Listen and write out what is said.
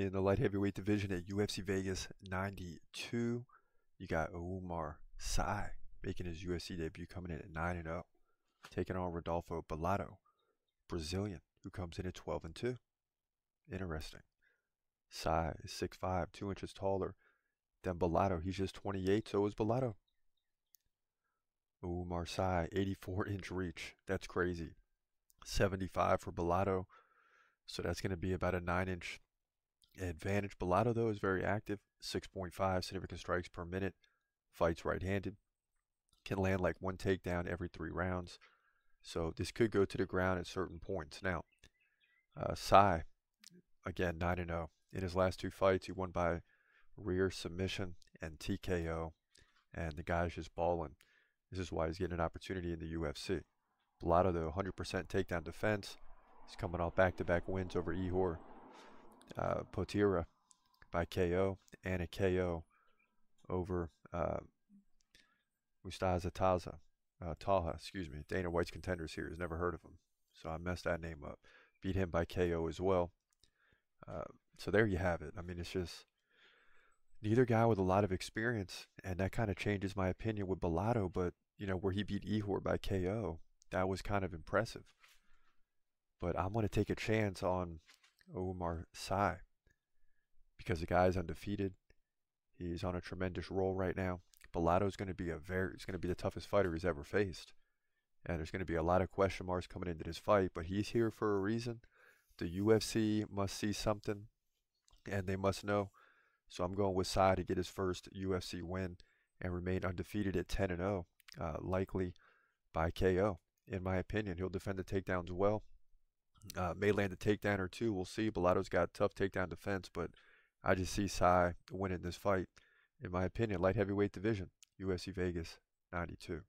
in the light heavyweight division at UFC Vegas 92. You got Oumar Sy making his UFC debut, coming in at 9-0, taking on Rodolfo Bellato, Brazilian, who comes in at 12-2. Interesting. Sy is 6'5", 2 inches taller than Bellato. He's just 28, so is Bellato. Oumar Sy, 84-inch reach. That's crazy. 75 for Bellato, so that's going to be about a 9-inch advantage. Bellato, though, is very active. 6.5 significant strikes per minute. Fights right-handed. Can land like one takedown every 3 rounds. So this could go to the ground at certain points. Now, Sy, again, 9-0. In his last 2 fights, he won by rear submission and TKO. And the guy's just balling. This is why he's getting an opportunity in the UFC. Bellato, though, 100% takedown defense. He's coming off back-to-back wins over Ihor Potira by KO and a KO over Mustaza Taza Taha, excuse me. Dana White's contenders here. He's never heard of him, so I messed that name up. Beat him by KO as well. So there you have it. I mean, it's just neither guy with a lot of experience, and that kind of changes my opinion with Bellato. But you know, where he beat Ihor by KO, that was kind of impressive. But I'm going to take a chance on Oumar Sy because the guy's undefeated. He's on a tremendous roll right now. Bellato's going to be the toughest fighter he's ever faced, and there's going to be a lot of question marks coming into this fight. But he's here for a reason. The UFC must see something, and they must know. So I'm going with Sy to get his first UFC win and remain undefeated at 10-0, likely by KO. In my opinion, he'll defend the takedowns well. May land a takedown or 2. We'll see. Bellato's got tough takedown defense, but I just see Sy winning this fight. In my opinion, light heavyweight division, UFC Vegas 92.